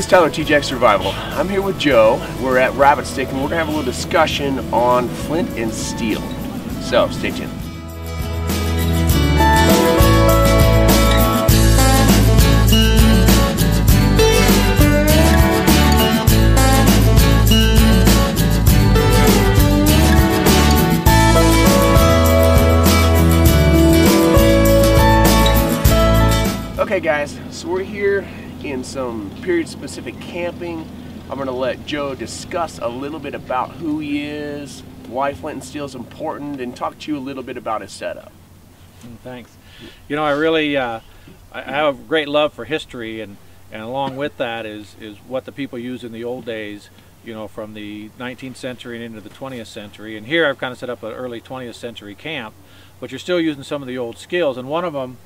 is Tyler, TJack Survival. I'm here with Joe. We're at Rabbit Stick, and we're going to have a little discussion on Flint and Steel. So, stay tuned. Okay guys, so we're here in some period-specific camping. I'm going to let Joe discuss a little bit about who he is, why Flint and Steel is important, and talk to you a little bit about his setup. Thanks. You know, I have a great love for history, and along with that is what the people used in the old days, you know, from the 19th century and into the 20th century. And here I've kind of set up an early 20th century camp, but you're still using some of the old skills, and one of them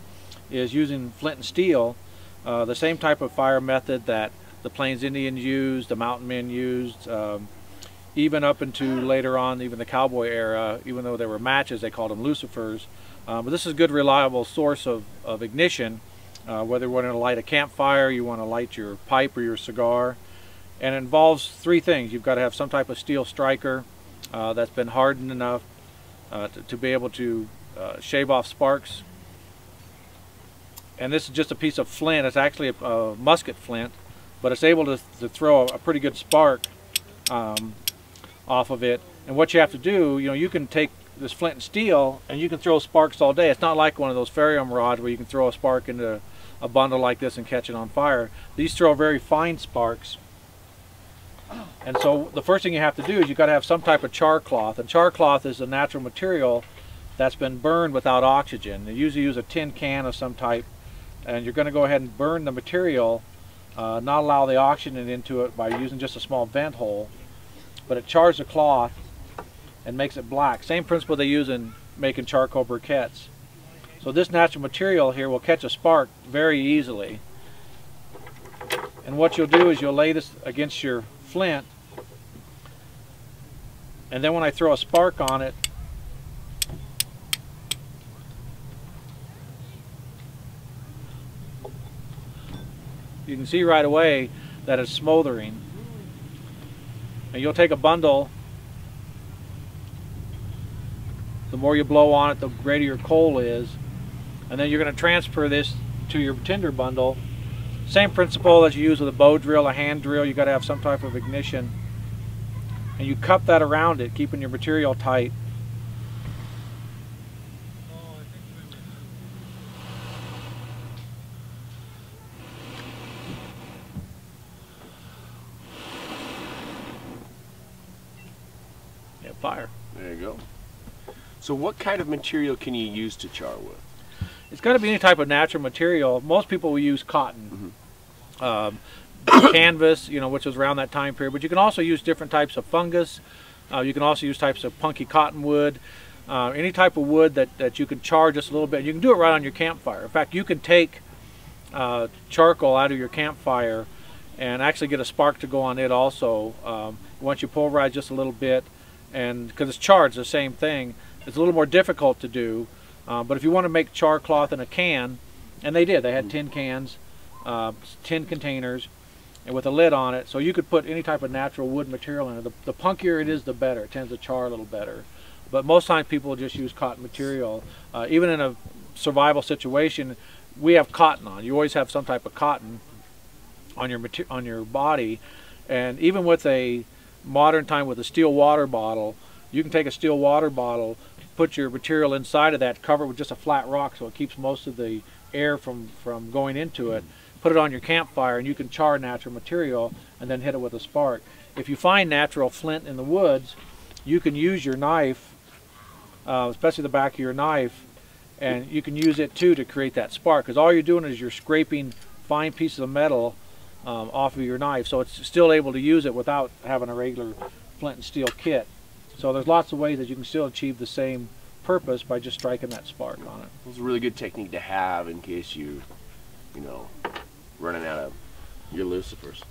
is using flint and steel, the same type of fire method that the Plains Indians used, the mountain men used, even up into later on, even the cowboy era, even though there were matches, they called them Lucifers. But this is a good, reliable source of ignition, whether you want to light a campfire, you want to light your pipe or your cigar. And it involves three things. You've got to have some type of steel striker that's been hardened enough to be able to shave off sparks. And this is just a piece of flint. It's actually a musket flint, but it's able to throw a pretty good spark off of it. And what you have to do, you know, you can take this flint and steel and you can throw sparks all day. It's not like one of those ferro rods where you can throw a spark into a bundle like this and catch it on fire. These throw very fine sparks. And so the first thing you have to do is you've got to have some type of char cloth. And char cloth is a natural material that's been burned without oxygen. They usually use a tin can of some type, and you're going to go ahead and burn the material, not allow the oxygen into it by using just a small vent hole, but it chars the cloth and makes it black. Same principle they use in making charcoal briquettes. So this natural material here will catch a spark very easily. And what you'll do is you'll lay this against your flint, and then when I throw a spark on it, you can see right away that it's smoldering. And you'll take a bundle. The more you blow on it, the greater your coal is. And then you're going to transfer this to your tinder bundle. Same principle as you use with a bow drill, a hand drill. You've got to have some type of ignition. And you cup that around it, keeping your material tight. Fire. There you go. So what kind of material can you use to char with? It's got to be any type of natural material. Most people will use cotton, canvas, you know, which was around that time period. But you can also use different types of fungus. You can also use types of punky cottonwood, any type of wood that you can char just a little bit. You can do it right on your campfire. In fact, you can take charcoal out of your campfire and actually get a spark to go on it also. Once you pulverize just a little bit, and because it's charred, the same thing. It's a little more difficult to do, but if you want to make char cloth in a can, and they did, they had tin cans, tin containers, and with a lid on it, so you could put any type of natural wood material in it. The punkier it is, the better. It tends to char a little better. But most times people just use cotton material. Even in a survival situation, we have cotton on. You always have some type of cotton on your body, and even with a modern time with a steel water bottle, you can take a steel water bottle, put your material inside of that, cover it with just a flat rock so it keeps most of the air from going into it, put it on your campfire, and you can char natural material and then hit it with a spark. If you find natural flint in the woods, you can use your knife, especially the back of your knife, and you can use it too to create that spark, because all you're doing is you're scraping fine pieces of metal off of your knife, so it's still able to use it without having a regular flint and steel kit. So there's lots of ways that you can still achieve the same purpose by just striking that spark on it. It's a really good technique to have in case you know, running out of your Lucifers.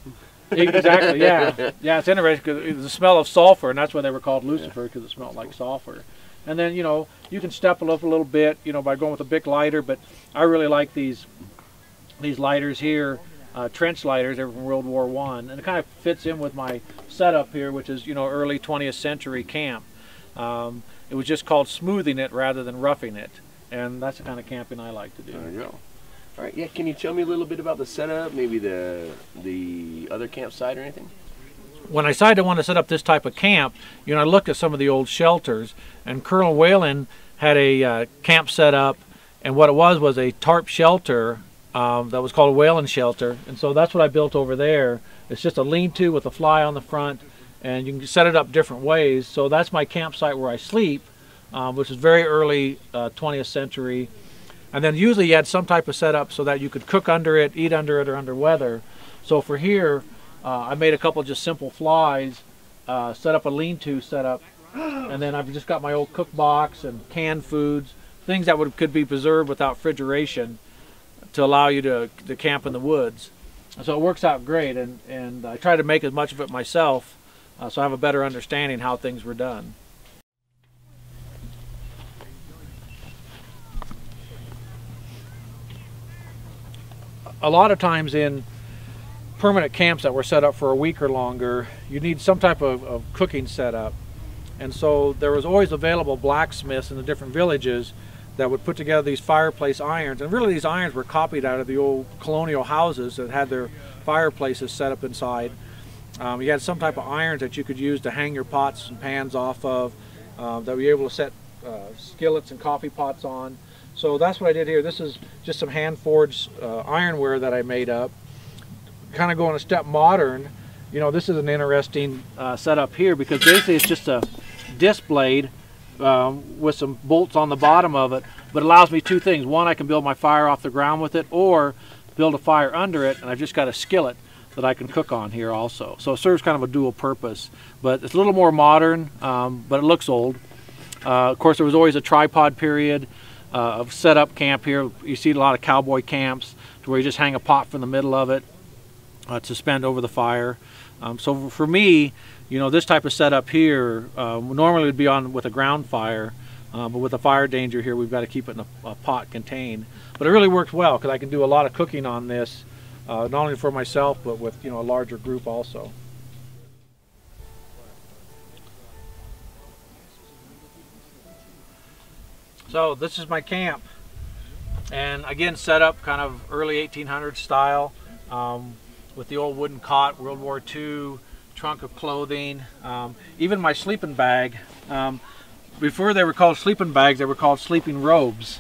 Exactly, yeah. Yeah, it's interesting because it was the smell of sulfur, and that's why they were called Lucifer, because it smelled like sulfur. And then, you know, you can step it up a little bit, you know, by going with a Bic lighter, but I really like these lighters here. trench lighters, they're from World War I, and it kind of fits in with my setup here, which is, you know, early 20th century camp. It was just called smoothing it rather than roughing it, and that's the kind of camping I like to do. There you go. All right, yeah, can you tell me a little bit about the setup, maybe the other campsite or anything? When I decided I wanted to set up this type of camp, you know, I looked at some of the old shelters, and Colonel Whalen had a camp set up, and what it was a tarp shelter that was called a whaling shelter, and so that's what I built over there. It's just a lean-to with a fly on the front, and you can set it up different ways. So that's my campsite where I sleep, which is very early 20th century. And then usually you had some type of setup so that you could cook under it, eat under it, or under weather. So for here, I made a couple just simple flies, set up a lean-to setup, and then I've just got my old cook box and canned foods, things that could be preserved without refrigeration to allow you to camp in the woods. So it works out great, and I try to make as much of it myself so I have a better understanding how things were done. A lot of times in permanent camps that were set up for a week or longer, you need some type of cooking setup. And so there was always available blacksmiths in the different villages that would put together these fireplace irons. And really these irons were copied out of the old colonial houses that had their fireplaces set up inside. You had some type of irons that you could use to hang your pots and pans off of, that were able to set skillets and coffee pots on. So that's what I did here. This is just some hand-forged ironware that I made up. Kind of going a step modern. You know, this is an interesting setup here because basically it's just a disc blade with some bolts on the bottom of it, but allows me two things. One, I can build my fire off the ground with it, or build a fire under it, and I've just got a skillet that I can cook on here also. So it serves kind of a dual purpose, but it's a little more modern, but it looks old. Of course, there was always a tripod period of setup camp here. You see a lot of cowboy camps to where you just hang a pot from the middle of it to suspend over the fire. So for me, you know, this type of setup here normally would be on with a ground fire, but with a fire danger here, we've got to keep it in a pot contained. But it really works well because I can do a lot of cooking on this, not only for myself, but with, you know, a larger group also. So this is my camp, and again set up kind of early 1800s style with the old wooden cot, World War II, trunk of clothing, even my sleeping bag. Before they were called sleeping bags, they were called sleeping robes,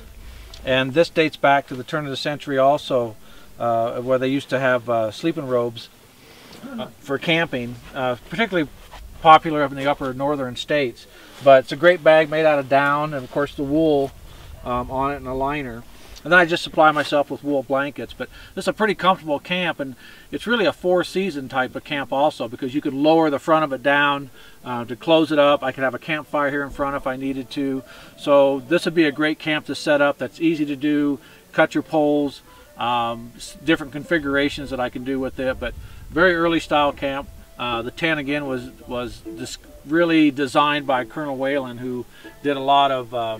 and this dates back to the turn of the century also, where they used to have sleeping robes for camping, particularly popular up in the upper northern states. But it's a great bag made out of down and of course the wool on it and a liner. And then I just supply myself with wool blankets. But this is a pretty comfortable camp, and it's really a four-season type of camp also because you could lower the front of it down to close it up. I could have a campfire here in front if I needed to. So this would be a great camp to set up that's easy to do, cut your poles, different configurations that I can do with it. But very early style camp. The tent again was really designed by Colonel Whalen, who did a lot of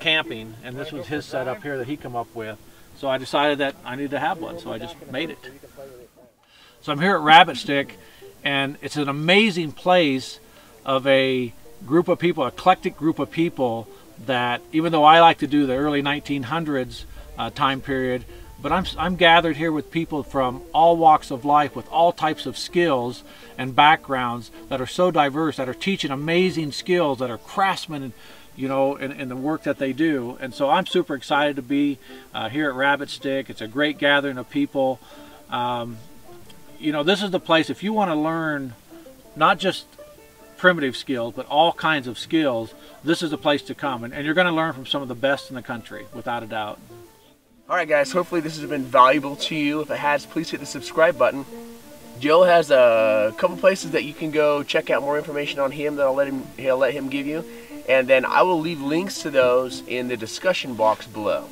camping, and this was his setup here that he come up with. So I decided that I needed to have one, so I just made it. So I'm here at Rabbit Stick, and it's an amazing place of a group of people, eclectic group of people that, even though I like to do the early 1900s time period, but I'm gathered here with people from all walks of life with all types of skills and backgrounds that are so diverse, that are teaching amazing skills, that are craftsmen, and, you know, in the work that they do. And so I'm super excited to be here at Rabbit Stick. It's a great gathering of people. You know, this is the place if you want to learn not just primitive skills, but all kinds of skills. This is the place to come, and you're going to learn from some of the best in the country, without a doubt. All right, guys, hopefully this has been valuable to you. If it has, please hit the subscribe button. Joe has a couple places that you can go check out more information on him that he'll let him give you. And then I will leave links to those in the discussion box below.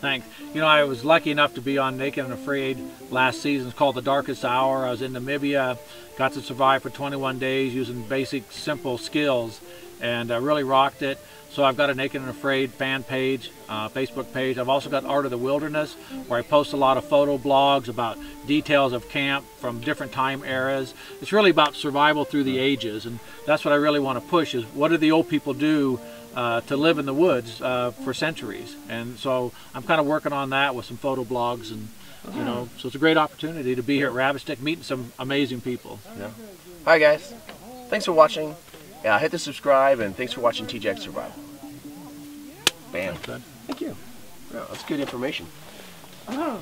Thanks. You know, I was lucky enough to be on Naked and Afraid last season. It's called The Darkest Hour. I was in Namibia, got to survive for 21 days using basic, simple skills, and I really rocked it. So I've got a Naked and Afraid fan page, Facebook page. I've also got Art of the Wilderness, where I post a lot of photo blogs about details of camp from different time eras. It's really about survival through the ages, and that's what I really want to push, is what did the old people do to live in the woods for centuries. And so I'm kind of working on that with some photo blogs, and you know, so it's a great opportunity to be here at Rabbit Stick, meeting some amazing people. Yeah. Hi guys, thanks for watching. Yeah, hit the subscribe, and thanks for watching TJack Survival. Bam. Thank you. Yeah, that's good information. Oh.